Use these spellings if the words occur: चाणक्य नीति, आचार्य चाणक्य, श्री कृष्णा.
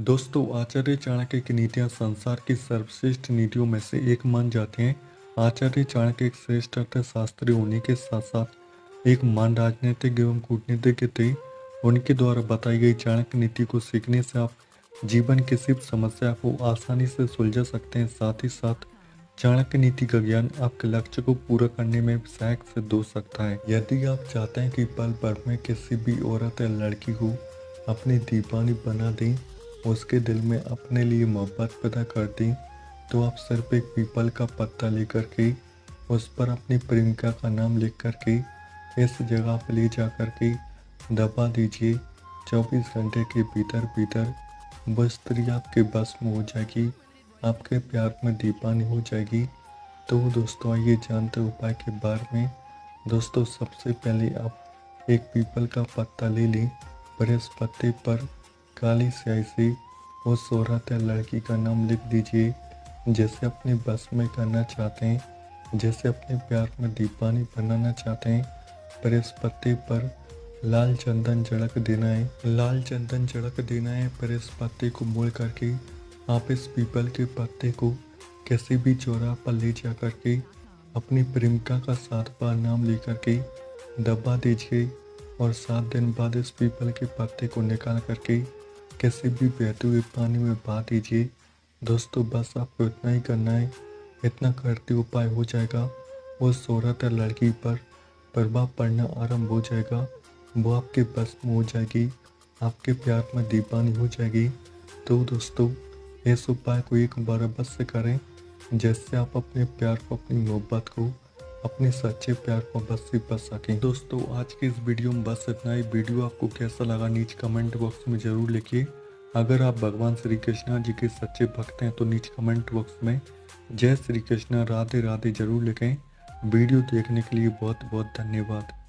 दोस्तों, आचार्य चाणक्य की नीतियाँ संसार की सर्वश्रेष्ठ नीतियों में से एक मान जाते हैं। आचार्य चाणक्य एक श्रेष्ठ अर्थशास्त्री होने के साथ साथ एक महान राजनीतिक एवं कूटनीतिज्ञ थे। उनके द्वारा बताई गई चाणक्य नीति को सीखने से आप जीवन की सिर्फ समस्या को आसानी से सुलझा सकते हैं। साथ ही साथ चाणक्य नीति का ज्ञान आपके लक्ष्य को पूरा करने में सहायक सिद्ध हो सकता है। यदि आप चाहते हैं कि पल भर में किसी भी औरत या लड़की को अपनी दीवानी बना दें, उसके दिल में अपने लिए मोहब्बत पैदा कर दें, तो आप सिर्फ एक पीपल का पत्ता लेकर के उस पर अपनी प्रेमिका का नाम लिख कर के इस जगह पर ले जा कर के दबा दीजिए। 24 घंटे के भीतर भीतर वो स्त्री आपके बस में हो जाएगी, आपके प्यार में दीवानी हो जाएगी। तो दोस्तों, आइए जानते उपाय के बारे में। दोस्तों, सबसे पहले आप एक पीपल का पत्ता ले लें, पर इस पत्ते पर काली स्याही से उस औरत या लड़की का नाम लिख दीजिए जैसे अपने बस में करना चाहते हैं, जैसे अपने प्यार में दीवानी बनाना चाहते हैं। पर इस पत्ते पर लाल चंदन झड़क देना है, लाल चंदन झड़क देना है। पर इस पत्ते को मोड़ करके आप इस पीपल के पत्ते को किसी भी चौराहे पर ले जा करके अपनी प्रेमिका का 7 बार नाम ले करके दबा दीजिए और 7 दिन बाद इस पीपल के पत्ते को निकाल करके किसी भी बहते हुए पानी में बहा दीजिए। दोस्तों, बस आपको इतना ही करना है। इतना करते उपाय हो जाएगा, उस औरत या लड़की पर प्रभाव पड़ना आरंभ हो जाएगा, वो आपके बस में हो जाएगी, आपके प्यार में दीवानी हो जाएगी। तो दोस्तों, इस उपाय को 1 बार अवश्य करें, जैसे आप अपने प्यार को, अपनी मोहब्बत को, अपने सच्चे प्यार को अवश्य बच सकें। दोस्तों, आज के इस वीडियो में बस इतना ही। वीडियो आपको कैसा लगा नीचे कमेंट बॉक्स में ज़रूर लिखिए। अगर आप भगवान श्री कृष्णा जी के सच्चे भक्त हैं तो नीचे कमेंट बॉक्स में जय श्री कृष्णा, राधे राधे ज़रूर लिखें। वीडियो देखने के लिए बहुत बहुत धन्यवाद।